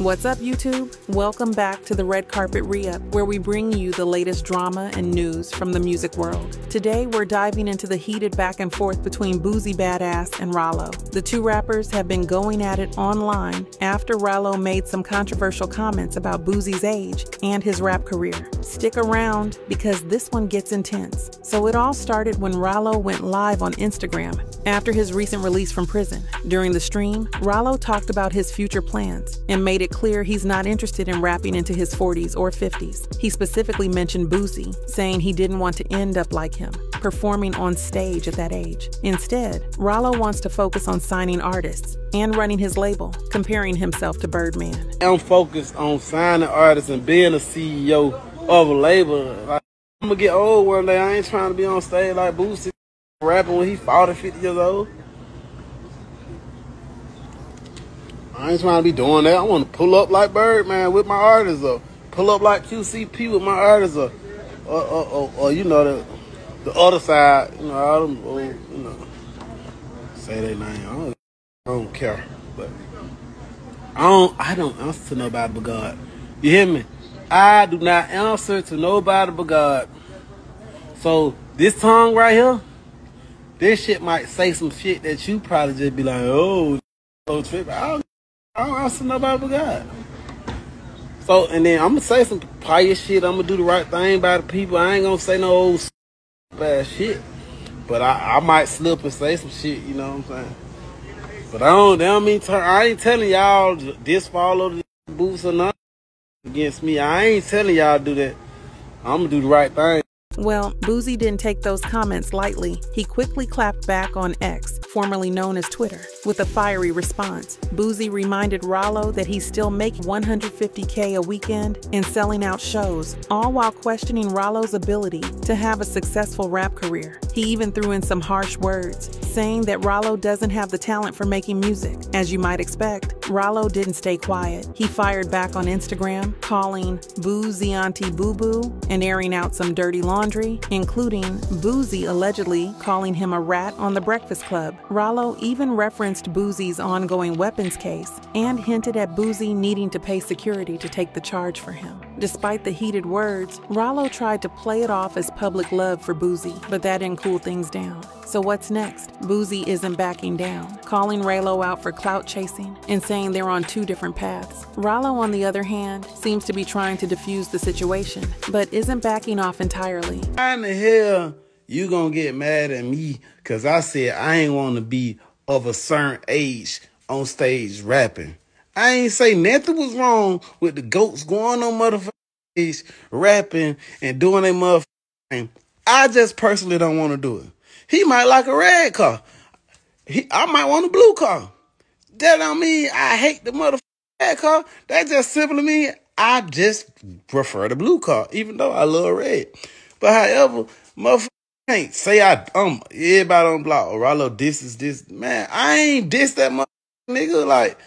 What's up, YouTube? Welcome back to The Red Carpet Re-Up, where we bring you the latest drama and news from the music world. Today, we're diving into the heated back and forth between Boosie Badazz and Ralo. The two rappers have been going at it online after Ralo made some controversial comments about Boosie's age and his rap career. Stick around, because this one gets intense. So it all started when Ralo went live on Instagram after his recent release from prison. During the stream, Ralo talked about his future plans and made it clear he's not interested in rapping into his 40s or 50s. He specifically mentioned Boosie, saying he didn't want to end up like him, performing on stage at that age. Instead, Ralo wants to focus on signing artists and running his label, comparing himself to Birdman. I'm focused on signing artists and being a CEO of a label. Like, I'm gonna get old one day. I ain't trying to be on stage like Boosie, rapping when he's 40, 50 years old. I ain't trying to be doing that. I want to pull up like Birdman with my artists, or pull up like QCP with my artists, or you know, the other side. You know, say their name. I don't care, but I don't answer to nobody but God. You hear me? I do not answer to nobody but God. So this tongue right here, this shit might say some shit that you probably just be like, oh, so trippy. I don't answer nobody but God. So, and then I'm going to say some pious shit. I'm going to do the right thing by the people. I ain't going to say no old bad shit. But I might slip and say some shit, you know what I'm saying? But I ain't telling y'all this follow the boots or nothing against me. I ain't telling y'all to do that. I'm going to do the right thing. Well, Boosie didn't take those comments lightly. He quickly clapped back on X, formerly known as Twitter, with a fiery response. Boosie reminded Ralo that he's still making $150K a weekend and selling out shows, all while questioning Ralo's ability to have a successful rap career. He even threw in some harsh words, saying that Ralo doesn't have the talent for making music. As you might expect, Ralo didn't stay quiet. He fired back on Instagram, calling Boosie Auntie Boo Boo and airing out some dirty laundry, including Boosie allegedly calling him a rat on The Breakfast Club. Ralo even referenced Boosie's ongoing weapons case and hinted at Boosie needing to pay security to take the charge for him. Despite the heated words, Ralo tried to play it off as public love for Boosie, but that didn't cool things down. So what's next? Boosie isn't backing down, calling Ralo out for clout chasing and saying they're on two different paths. Ralo, on the other hand, seems to be trying to defuse the situation, but isn't backing off entirely. How in the hell you gonna get mad at me because I said I ain't want to be of a certain age on stage rapping? I ain't say nothing was wrong with the goats going on motherfucking stage rapping and doing their motherfucking thing. I just personally don't want to do it. He might like a red car. I might want a blue car. That don't mean I hate the motherfucking red car. That just simply means I just prefer the blue car, even though I love red. But however, motherfucker can't say everybody on block, or Ralo disses this. Man, I ain't diss that motherfucking nigga. Like,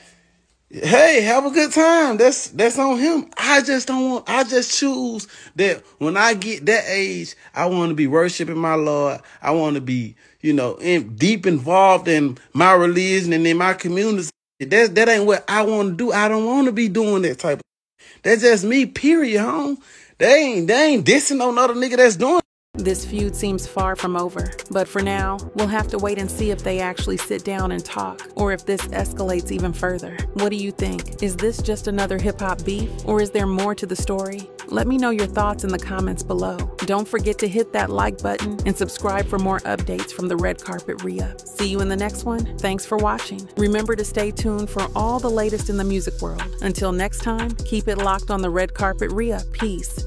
hey, have a good time. That's on him. I just choose that when I get that age, I want to be worshiping my Lord. I want to be, you know, deep involved in my religion and in my community. That ain't what I want to do. I don't want to be doing that type of. That's just me, period, home. They ain't dissing on another nigga that's doing. This feud seems far from over, but for now, we'll have to wait and see if they actually sit down and talk, or if this escalates even further. What do you think? Is this just another hip-hop beef, or is there more to the story? Let me know your thoughts in the comments below. Don't forget to hit that like button and subscribe for more updates from The Red Carpet Re-Up. See you in the next one. Thanks for watching. Remember to stay tuned for all the latest in the music world. Until next time, keep it locked on The Red Carpet Re-Up. Peace.